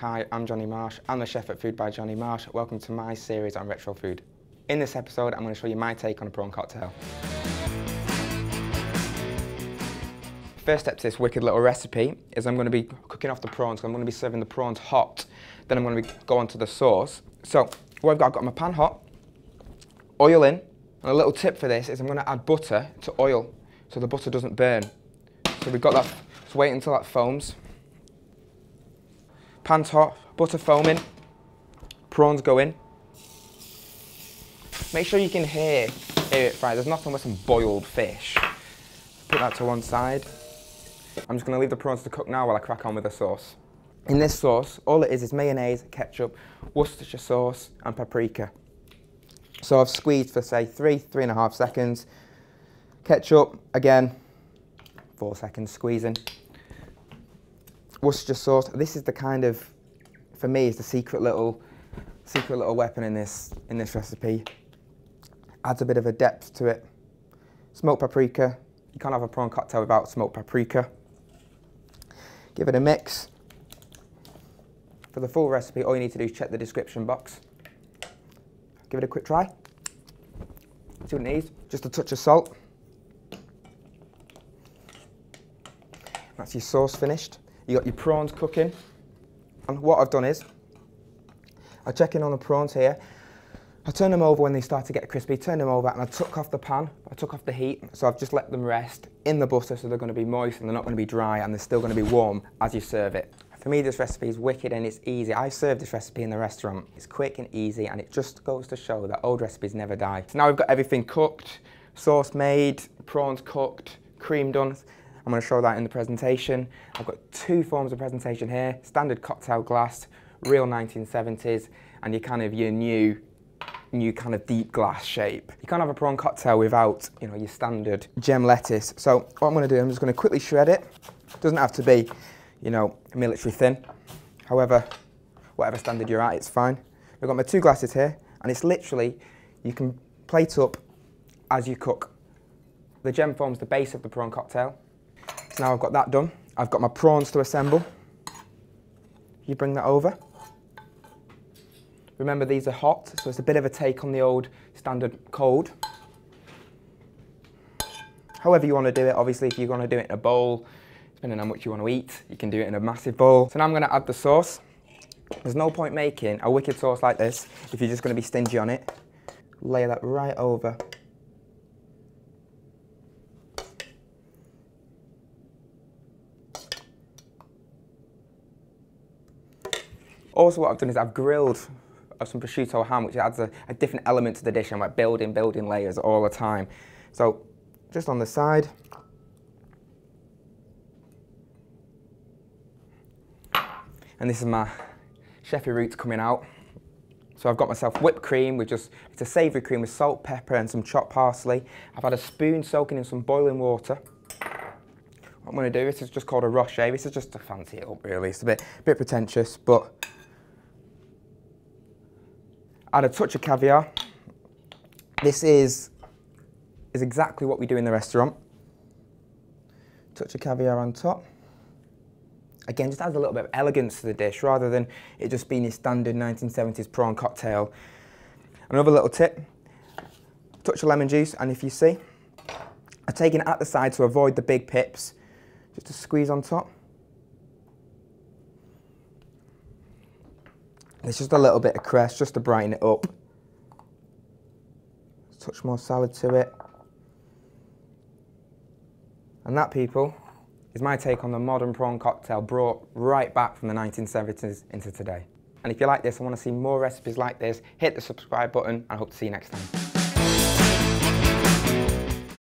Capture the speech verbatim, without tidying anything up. Hi, I'm Jonny Marsh. I'm the chef at Food by Jonny Marsh. Welcome to my series on retro food. In this episode, I'm going to show you my take on a prawn cocktail. First step to this wicked little recipe is I'm going to be cooking off the prawns. So I'm going to be serving the prawns hot. Then I'm going to be, go on to the sauce. So what I've got, I've got my pan hot, oil in, and a little tip for this is I'm going to add butter to oil so the butter doesn't burn. So we've got that, let's wait until that foams. Pan's hot, butter foaming, prawns go in. Make sure you can hear, hear it fry. There's nothing with some boiled fish. Put that to one side. I'm just going to leave the prawns to cook now while I crack on with the sauce. In this sauce, all it is is mayonnaise, ketchup, Worcestershire sauce and paprika. So I've squeezed for say three, three and a half seconds. Ketchup, again, four seconds squeezing. Worcestershire sauce. This is the kind of, for me, is the secret little, secret little weapon in this in this recipe. Adds a bit of a depth to it. Smoked paprika. You can't have a prawn cocktail without smoked paprika. Give it a mix. For the full recipe, all you need to do is check the description box. Give it a quick try. See what it needs. Just a touch of salt. That's your sauce finished. You got your prawns cooking, and what I've done is I check in on the prawns here. I turn them over when they start to get crispy, turn them over, and I took off the pan, I took off the heat, so I've just let them rest in the butter so they're going to be moist and they're not going to be dry and they're still going to be warm as you serve it. For me, this recipe is wicked and it's easy. I served this recipe in the restaurant. It's quick and easy and it just goes to show that old recipes never die. So now we've got everything cooked, sauce made, prawns cooked, cream done. I'm going to show that in the presentation. I've got two forms of presentation here, standard cocktail glass, real nineteen seventies, and your kind of your new, new kind of deep glass shape. You can't have a prawn cocktail without, you know, your standard gem lettuce. So what I'm going to do, I'm just going to quickly shred it. Doesn't have to be, you know, military thin. However, whatever standard you're at, it's fine. I've got my two glasses here, and it's literally, you can plate up as you cook. The gem forms the base of the prawn cocktail. So now I've got that done. I've got my prawns to assemble. You bring that over. Remember, these are hot, so it's a bit of a take on the old standard cold. However you want to do it, obviously, if you want to do it in a bowl, depending on how much you want to eat, you can do it in a massive bowl. So now I'm going to add the sauce. There's no point making a wicked sauce like this if you're just going to be stingy on it. Layer that right over. Also, what I've done is I've grilled some prosciutto ham, which adds a, a different element to the dish, and we're building, building layers all the time. So, just on the side. And this is my chefy roots coming out. So I've got myself whipped cream with just, it's a savoury cream with salt, pepper, and some chopped parsley. I've had a spoon soaking in some boiling water. What I'm going to do, this is just called a rocher. This is just to fancy it up, really. It's a bit, bit pretentious, but add a touch of caviar. This is, is exactly what we do in the restaurant. Touch of caviar on top. Again, just adds a little bit of elegance to the dish rather than it just being your standard nineteen seventies prawn cocktail. Another little tip, touch of lemon juice, and if you see, I've taken it at the side to avoid the big pips. Just a squeeze on top. It's just a little bit of cress, just to brighten it up. Touch more salad to it. And that, people, is my take on the modern prawn cocktail brought right back from the nineteen seventies into today. And if you like this and want to see more recipes like this, hit the subscribe button and I hope to see you next time.